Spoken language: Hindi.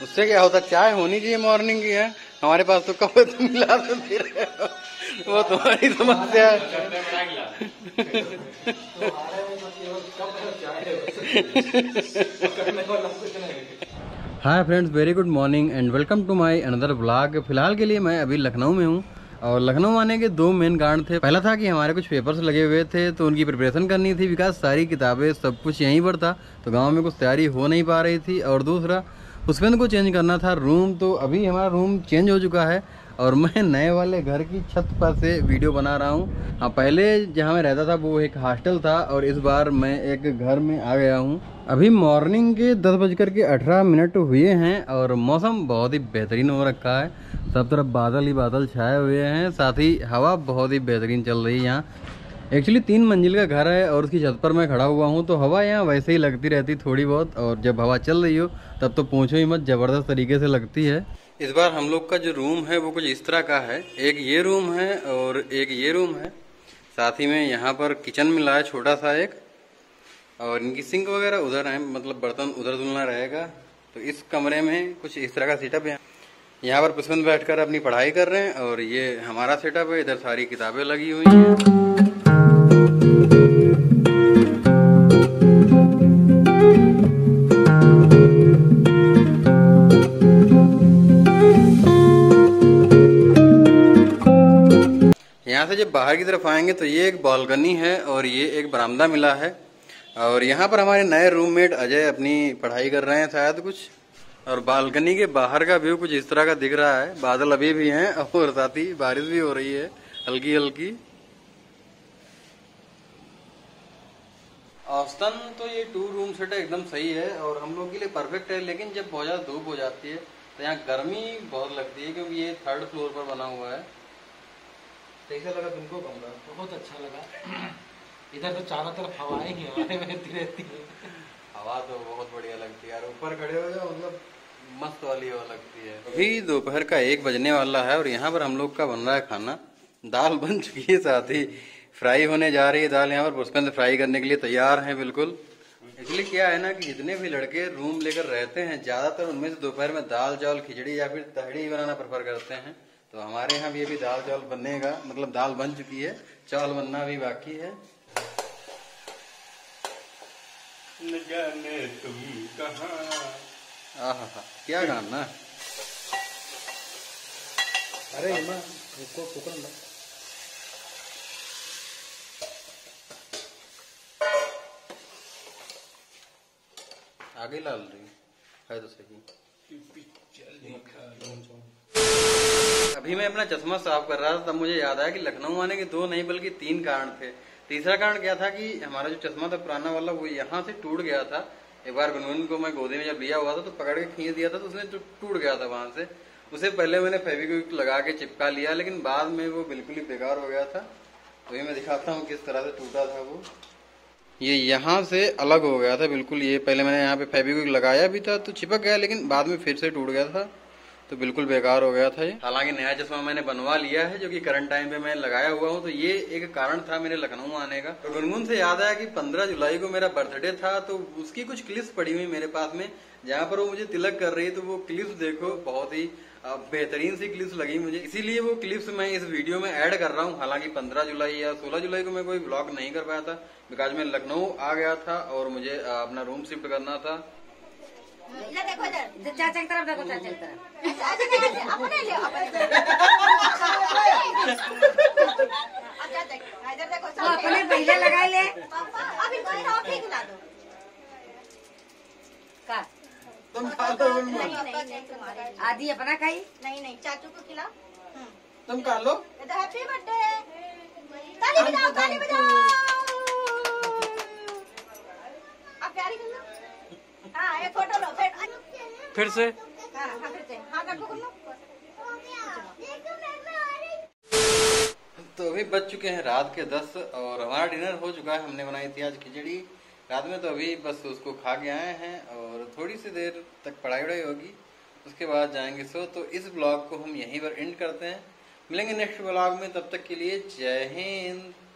उससे क्या होता, चाय होनी चाहिए मॉर्निंग की है, हमारे पास तो कप है, तुम गिलास में पी रहे हो, वो तुम्हारी समस्या है। Hi friends, very good morning and welcome to my another vlog. फिलहाल के लिए मैं अभी लखनऊ में हूँ और लखनऊ आने के दो मेन कारण थे। पहला था कि हमारे कुछ पेपर्स लगे हुए थे तो उनकी प्रिपरेशन करनी थी, बिकॉज सारी किताबें सब कुछ यहीं पर था तो गांव में कुछ तैयारी हो नहीं पा रही थी। और दूसरा उसमें को चेंज करना था रूम, तो अभी हमारा रूम चेंज हो चुका है और मैं नए वाले घर की छत पर से वीडियो बना रहा हूँ। हाँ, पहले जहाँ मैं रहता था वो एक हॉस्टल था और इस बार मैं एक घर में आ गया हूँ। अभी मॉर्निंग के 10:18 हुए हैं और मौसम बहुत ही बेहतरीन हो रखा है, सब तरफ बादल ही बादल छाए हुए हैं, साथ ही हवा बहुत ही बेहतरीन चल रही है। यहाँ एक्चुअली 3 मंजिल का घर है और उसकी छत पर मैं खड़ा हुआ हूँ, तो हवा यहाँ वैसे ही लगती रहती थोड़ी बहुत, और जब हवा चल रही हो तब तो पूछो ही मत, ज़बरदस्त तरीके से लगती है। इस बार हम लोग का जो रूम है वो कुछ इस तरह का है, एक ये रूम है और एक ये रूम है, साथ ही में यहाँ पर किचन मिला है छोटा सा एक, और इनकी सिंक वगैरह उधर है, मतलब बर्तन उधर धुलना रहेगा। तो इस कमरे में कुछ इस तरह का सेटअप है, यहाँ पर पुष्पन बैठकर अपनी पढ़ाई कर रहे हैं और ये हमारा सेटअप है, इधर सारी किताबें लगी हुई हैं। यहाँ से जब बाहर की तरफ आएंगे तो ये एक बालकनी है और ये एक बरामदा मिला है, और यहाँ पर हमारे नए रूममेट अजय अपनी पढ़ाई कर रहे हैं शायद कुछ, और बालकनी के बाहर का व्यू कुछ इस तरह का दिख रहा है। बादल अभी भी हैं और साथ ही बारिश भी हो रही है हल्की हल्की। औसतन तो ये 2 रूम सेट एकदम सही है और हम लोग के लिए परफेक्ट है, लेकिन जब बहुत ज़्यादा धूप हो जाती है तो यहाँ गर्मी बहुत लगती है, क्योंकि ये 3rd फ्लोर पर बना हुआ है। कैसा लगा तुमको कमरा? बहुत अच्छा लगा, इधर तो चारों तरफ हवाएं ही हवाएं बहती रहती है। हवा तो बहुत बढ़िया लगती है यार, ऊपर खड़े हो जाओ, मतलब मस्त वाली हवा लगती है। अभी दोपहर का 1 बजने वाला है और यहाँ पर हम लोग का बन रहा है खाना, दाल बन चुकी है, साथ ही फ्राई होने जा रही है दाल। यहाँ पर पुष्पन फ्राई करने के लिए तैयार हैं बिल्कुल। इसलिए क्या है ना कि जितने भी लड़के रूम लेकर रहते हैं ज़्यादातर उनमें से दोपहर में दाल चावल खिचड़ी या फिर तहरी बनाना प्रेफर करते हैं, तो हमारे यहाँ भी अभी दाल चावल बनेगा, मतलब दाल बन चुकी है, चावल बनना भी बाकी है। आहा हा, क्या गाना। अरे आगे लाल रही है तो सही। अभी मैं अपना चश्मा साफ कर रहा था तब मुझे याद आया कि लखनऊ आने के 2 नहीं बल्कि 3 कारण थे। तीसरा कारण क्या था कि हमारा जो चश्मा था पुराना वाला वो यहाँ से टूट गया था। एक बार गुनगुन को मैं गोदी में जब लिया हुआ था तो पकड़ के खींच दिया था तो उसने टूट गया था वहां से। उसे पहले मैंने फेविक्विक लगा के चिपका लिया, लेकिन बाद में वो बिल्कुल ही बेकार हो गया था। वही मैं दिखाता हूँ किस तरह से टूटा था वो। ये यहाँ से अलग हो गया था बिल्कुल, ये पहले मैंने यहाँ पे फेविक्विक लगाया भी था तो चिपक गया, लेकिन बाद में फिर से टूट गया था तो बिल्कुल बेकार हो गया था ये। हालांकि नया चश्मा मैंने बनवा लिया है जो कि करंट टाइम पे मैं लगाया हुआ हूँ, तो ये एक कारण था मेरे लखनऊ आने का। तो गुनगुन से याद आया कि 15 जुलाई को मेरा बर्थडे था, तो उसकी कुछ क्लिप्स पड़ी हुई मेरे पास में, जहाँ पर वो मुझे तिलक कर रही, तो वो क्लिप्स देखो, बहुत ही बेहतरीन सी क्लिप्स लगी मुझे, इसीलिए वो क्लिप्स मैं इस वीडियो में ऐड कर रहा हूँ। हालांकि 15 जुलाई या 16 जुलाई को मैं कोई व्लॉग नहीं कर पाया था, बिकॉज मैं लखनऊ आ गया था और मुझे अपना रूम शिफ्ट करना था। तुम आधी अपना खाई? नहीं नहीं, चाचू को खिला। तुम खा लो। Happy birthday. ताली बजाओ, ताली बजाओ। आप प्यारी कर लो। हाँ, एक फोटो लो फिर से। हाँ हाँ, फिर से। हाँ, कर लो। तो अभी बज चुके हैं रात के 10 और हमारा डिनर हो चुका है। हमने बनाई थी आज खिचड़ी रात में, तो अभी बस उसको खा के आए हैं और थोड़ी सी देर तक पढ़ाई वढ़ाई होगी, उसके बाद जाएंगे सो। तो इस ब्लॉग को हम यहीं पर एंड करते हैं, मिलेंगे नेक्स्ट ब्लॉग में, तब तक के लिए जय हिंद।